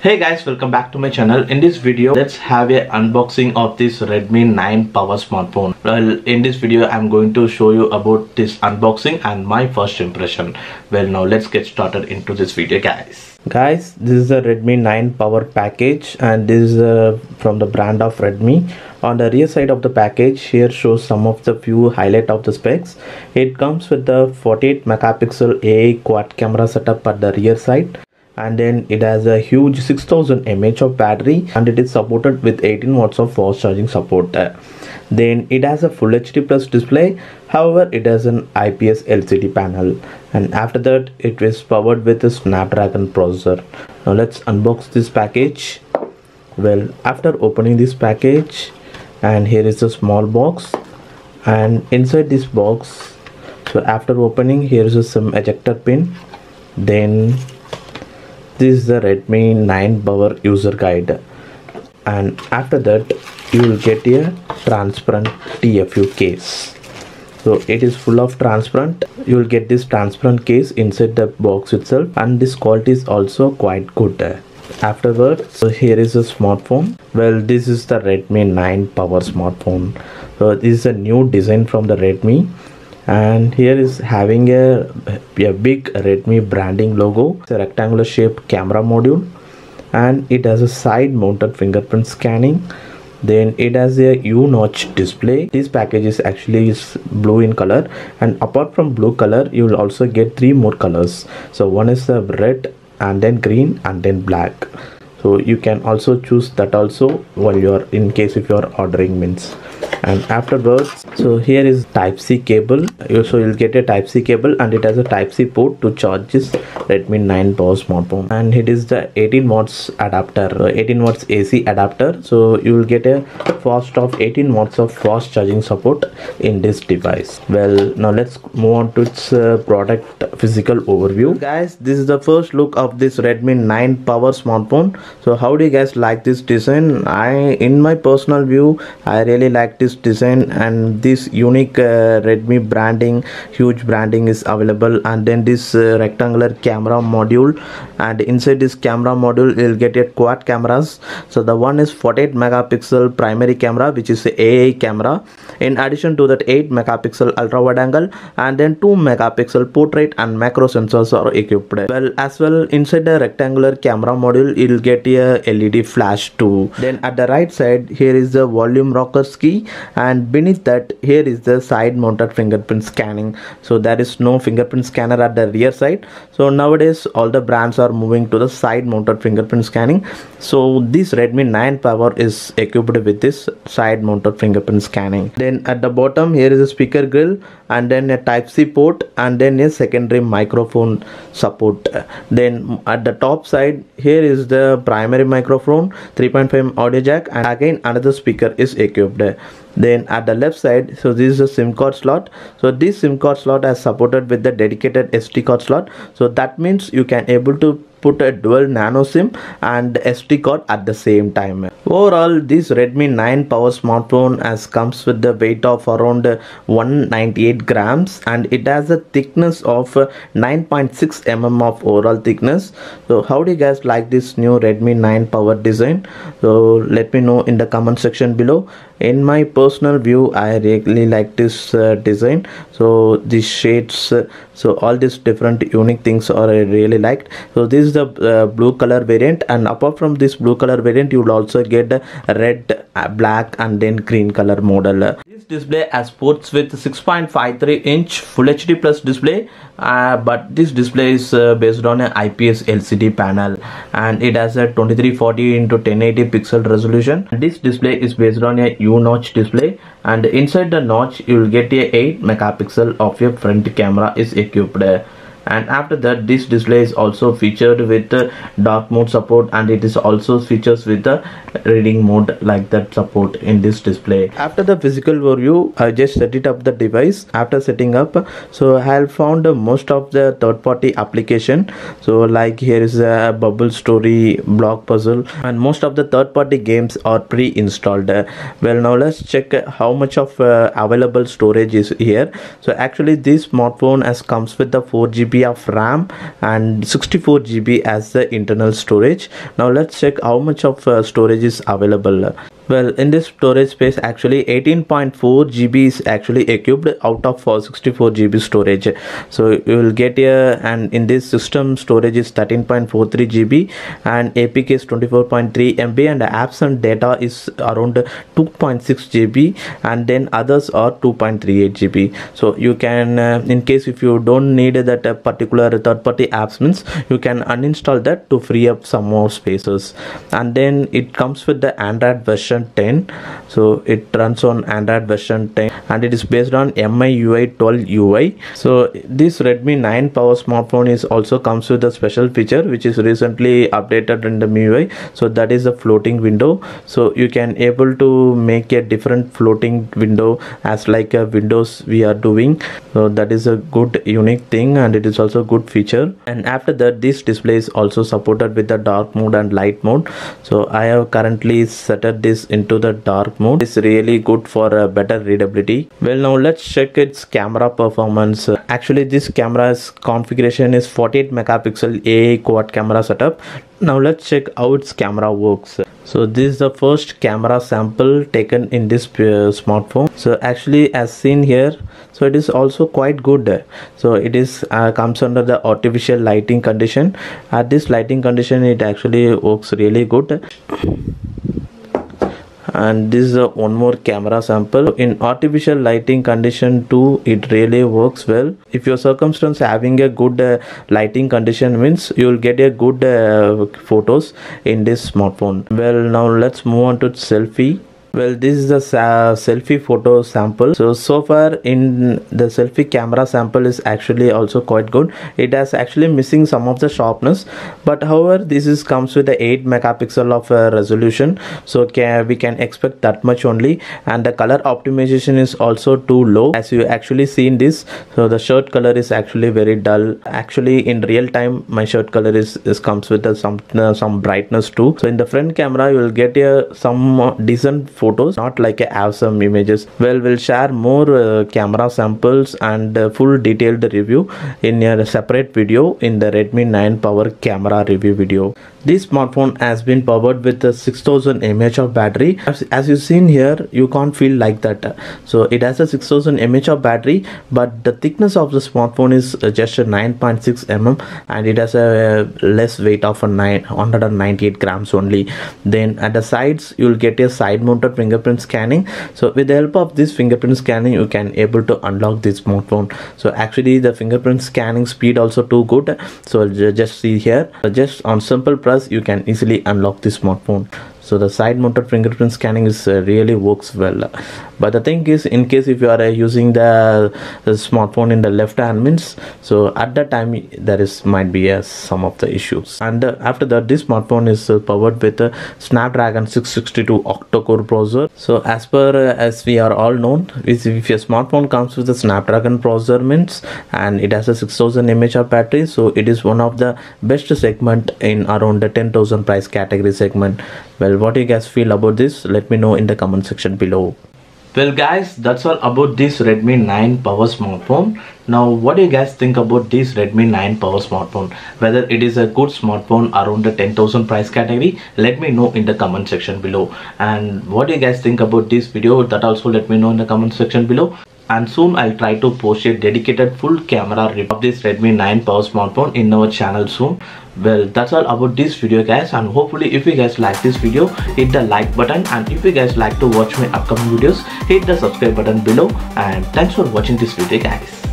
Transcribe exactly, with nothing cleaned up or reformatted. Hey guys, welcome back to my channel. In this video, let's have a unboxing of this Redmi nine Power smartphone. Well, in this video, I'm going to show you about this unboxing and my first impression. Well, now let's get started into this video, guys. Guys, this is the Redmi nine Power package, and this is uh, from the brand of Redmi. On the rear side of the package, here shows some of the few highlight of the specs. It comes with the forty-eight megapixel A I quad camera setup at the rear side. And then it has a huge six thousand milliamp hour of battery, and it is supported with eighteen watts of fast charging support there. Then it has a full H D plus display, however it has an I P S L C D panel, and after that it is powered with a Snapdragon processor. Now let's unbox this package. Well, after opening this package, and here is a small box, and inside this box, so after opening, here is a SIM ejector pin. Then this is the Redmi nine Power user guide, and after that you will get a transparent T F U case. So it is full of transparent. You will get this transparent case inside the box itself, and this quality is also quite good. Afterwards, so here is a smartphone. Well, this is the Redmi nine Power smartphone. So this is a new design from the Redmi. And here is having a, a big Redmi branding logo. It's a rectangular shaped camera module, and it has a side mounted fingerprint scanning. Then it has a U-notch display. This package is actually is blue in color, and apart from blue color, you will also get three more colors. So one is the red, and then green, and then black. So you can also choose that also while you are in case if you are ordering means. And afterwards, so here is Type C cable. So you'll get a Type C cable, and it has a Type C port to charge this Redmi nine Power smartphone. And it is the eighteen watts adapter, eighteen watts A C adapter. So you will get a fast of eighteen watts of fast charging support in this device. Well, now let's move on to its uh, product physical overview. Guys, this is the first look of this Redmi nine Power smartphone. So how do you guys like this design? I in my personal view, I really like this design, and this unique uh, Redmi branding, huge branding is available. And then this uh, rectangular camera module, and inside this camera module you'll get a quad cameras. So the one is forty-eight megapixel primary camera, which is the A I camera. In addition to that, eight megapixel ultra wide angle, and then two megapixel portrait and macro sensors are equipped. Well, as well inside the rectangular camera module you'll get a L E D flash too. Then at the right side, here is the volume rockers key, and beneath that here is the side mounted fingerprint scanning. So there is no fingerprint scanner at the rear side. So nowadays all the brands are moving to the side mounted fingerprint scanning. So this Redmi nine Power is equipped with this side mounted fingerprint scanning. Then at the bottom, here is a speaker grill, and then a Type C port, and then a secondary microphone support. Then at the top side, here is the primary microphone, three point five millimeter audio jack, and again another speaker is equipped. Then at the left side, so this is a SIM card slot. So this SIM card slot is supported with the dedicated S D card slot. So that means you can able to put a dual nano SIM and S D card at the same time. Overall, this Redmi nine Power smartphone has comes with the weight of around one ninety-eight grams, and it has a thickness of nine point six millimeters of overall thickness. So how do you guys like this new Redmi nine Power design? So let me know in the comment section below. In my personal view, I really like this uh, design. So these shades, uh, so all these different unique things are I really liked. So this is the uh, blue color variant, and apart from this blue color variant, you will also get red, black, and then green color model. This display has ports with six point five three inch full H D plus display, uh, but this display is uh, based on an I P S L C D panel, and it has a twenty-three forty by ten eighty pixel resolution. This display is based on a U-notch display, and inside the notch you will get a eight megapixel of your front camera is equipped. And after that, this display is also featured with uh, dark mode support, and it is also features with the uh, reading mode like that support in this display. After the physical review, I just set it up the device. After setting up, so I have found uh, most of the third-party application. So like here is a Bubble Story, block puzzle, and most of the third-party games are pre-installed. Uh, well, now let's check uh, how much of uh, available storage is here. So actually, this smartphone has comes with the four G B G B of RAM and sixty-four G B as the internal storage. Now let's check how much of uh, storage is available. Well, in this storage space, actually eighteen point four G B is actually equipped out of sixty-four G B storage. So you will get here, and in this system storage is thirteen point four three G B and A P K is twenty-four point three M B and apps and data is around two point six G B and then others are two point three eight G B. So you can, uh, in case if you don't need that uh, particular third-party apps, means you can uninstall that to free up some more spaces. And then it comes with the Android version ten, so it runs on Android version ten and it is based on M I U I twelve U I. So this Redmi nine Power smartphone is also comes with a special feature which is recently updated in the M I U I, so that is a floating window. So you can able to make a different floating window as like a Windows we are doing, so that is a good unique thing and it is also a good feature. And after that, this display is also supported with the dark mode and light mode. So I have currently set up this into the dark mode. It's really good for uh, better readability. Well, now let's check its camera performance. Uh, actually this camera's configuration is forty-eight megapixel A I quad camera setup. Now let's check how its camera works. So this is the first camera sample taken in this uh, smartphone. So actually as seen here, so it is also quite good. So it is uh, comes under the artificial lighting condition. At this lighting condition it actually works really good. And this is a one more camera sample. In artificial lighting condition too, it really works well. If your circumstance having a good uh, lighting condition, means you will get a good uh, photos in this smartphone. Well, now let's move on to selfie. Well, this is the uh, selfie photo sample. So so far in the selfie camera sample is actually also quite good. It has actually missing some of the sharpness, but however this is comes with the eight megapixel of uh, resolution, so can, we can expect that much only. And the color optimization is also too low, as you actually seen this. So the shirt color is actually very dull. Actually in real time my shirt color is, is comes with uh, some uh, some brightness too. So in the front camera you will get uh, some decent photos, not like a awesome images. Well, we'll share more uh, camera samples and uh, full detailed review in a separate video in the Redmi nine Power camera review video. This smartphone has been powered with a six thousand milliamp hour of battery. As, as you've seen here, you can't feel like that. So it has a six thousand milliamp hour of battery, but the thickness of the smartphone is uh, just nine point six millimeters and it has a uh, less weight of one hundred ninety-eight grams only. Then at the sides you'll get a side mounted fingerprint scanning. So with the help of this fingerprint scanning you can able to unlock this smartphone. So actually the fingerprint scanning speed also too good. So just see here, just on simple press you can easily unlock this smartphone. So the side mounted fingerprint scanning is uh, really works well. But the thing is, in case if you are uh, using the, the smartphone in the left hand means, so at that time there is might be uh, some of the issues. And uh, after that, this smartphone is uh, powered with a Snapdragon six sixty-two octa-core processor. So as per uh, as we are all known, if your smartphone comes with a Snapdragon processor means, and it has a six thousand milliamp hour battery, so it is one of the best segment in around the ten thousand price category segment. Well, what you guys feel about this, let me know in the comment section below. Well guys, that's all about this Redmi nine Power smartphone. Now what do you guys think about this Redmi nine Power smartphone, whether it is a good smartphone around the ten thousand price category? Let me know in the comment section below. And what do you guys think about this video, that also let me know in the comment section below. And soon I'll try to post a dedicated full camera review of this Redmi nine Power smartphone in our channel soon. Well, that's all about this video guys, and hopefully if you guys like this video, hit the like button, and if you guys like to watch my upcoming videos, hit the subscribe button below. And thanks for watching this video guys.